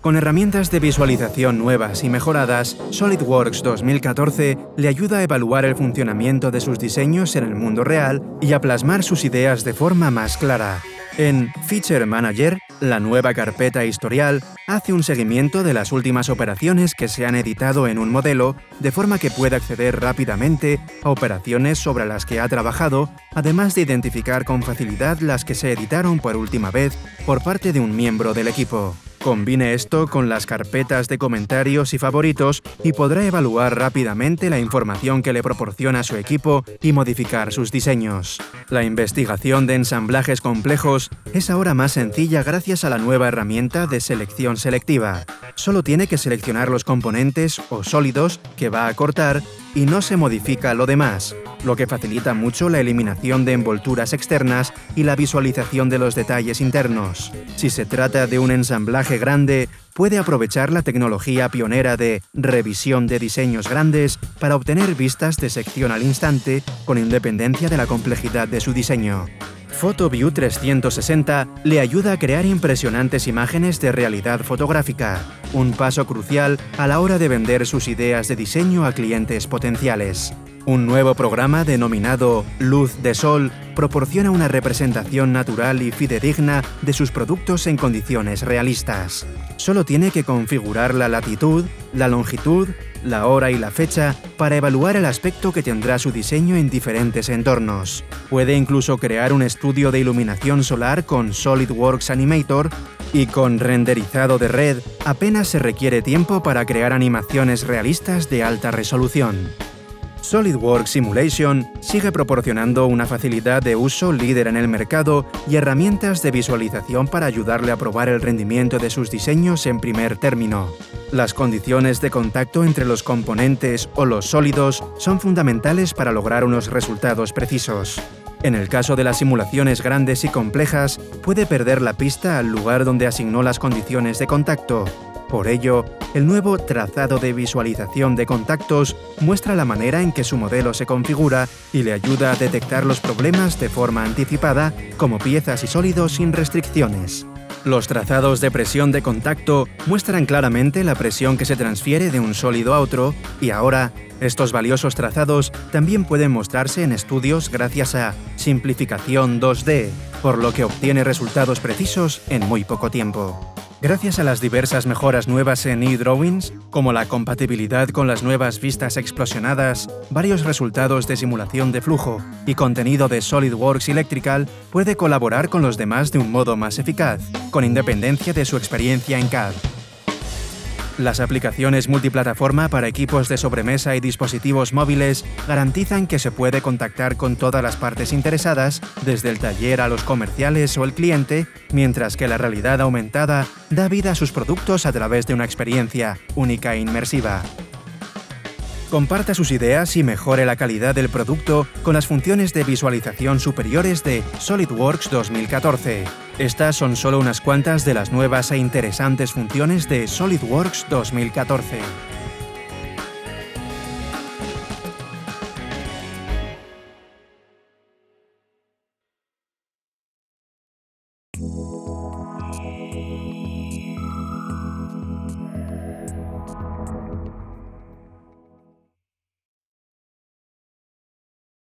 Con herramientas de visualización nuevas y mejoradas, SolidWorks 2014 le ayuda a evaluar el funcionamiento de sus diseños en el mundo real y a plasmar sus ideas de forma más clara. En Feature Manager, la nueva carpeta historial hace un seguimiento de las últimas operaciones que se han editado en un modelo, de forma que pueda acceder rápidamente a operaciones sobre las que ha trabajado, además de identificar con facilidad las que se editaron por última vez por parte de un miembro del equipo. Combine esto con las carpetas de comentarios y favoritos y podrá evaluar rápidamente la información que le proporciona su equipo y modificar sus diseños. La investigación de ensamblajes complejos es ahora más sencilla gracias a la nueva herramienta de selección selectiva. Solo tiene que seleccionar los componentes o sólidos que va a cortar y no se modifica lo demás, lo que facilita mucho la eliminación de envolturas externas y la visualización de los detalles internos. Si se trata de un ensamblaje grande, puede aprovechar la tecnología pionera de revisión de diseños grandes para obtener vistas de sección al instante con independencia de la complejidad de su diseño. PhotoView 360 le ayuda a crear impresionantes imágenes de realidad fotográfica, un paso crucial a la hora de vender sus ideas de diseño a clientes potenciales. Un nuevo programa denominado Luz de Sol proporciona una representación natural y fidedigna de sus productos en condiciones realistas. Solo tiene que configurar la latitud, la longitud, la hora y la fecha para evaluar el aspecto que tendrá su diseño en diferentes entornos. Puede incluso crear un estudio de iluminación solar con SolidWorks Animator y con renderizado de red apenas se requiere tiempo para crear animaciones realistas de alta resolución. SolidWorks Simulation sigue proporcionando una facilidad de uso líder en el mercado y herramientas de visualización para ayudarle a probar el rendimiento de sus diseños en primer término. Las condiciones de contacto entre los componentes o los sólidos son fundamentales para lograr unos resultados precisos. En el caso de las simulaciones grandes y complejas, puede perder la pista al lugar donde asignó las condiciones de contacto. Por ello, el nuevo trazado de visualización de contactos muestra la manera en que su modelo se configura y le ayuda a detectar los problemas de forma anticipada, como piezas y sólidos sin restricciones. Los trazados de presión de contacto muestran claramente la presión que se transfiere de un sólido a otro y ahora, estos valiosos trazados también pueden mostrarse en estudios gracias a simplificación 2D, por lo que obtiene resultados precisos en muy poco tiempo. Gracias a las diversas mejoras nuevas en eDrawings, como la compatibilidad con las nuevas vistas explosionadas, varios resultados de simulación de flujo y contenido de SolidWorks Electrical, puede colaborar con los demás de un modo más eficaz, con independencia de su experiencia en CAD. Las aplicaciones multiplataforma para equipos de sobremesa y dispositivos móviles garantizan que se puede contactar con todas las partes interesadas, desde el taller a los comerciales o el cliente, mientras que la realidad aumentada da vida a sus productos a través de una experiencia única e inmersiva. Comparta sus ideas y mejore la calidad del producto con las funciones de visualización superiores de SolidWorks 2014. Estas son solo unas cuantas de las nuevas e interesantes funciones de SolidWorks 2014.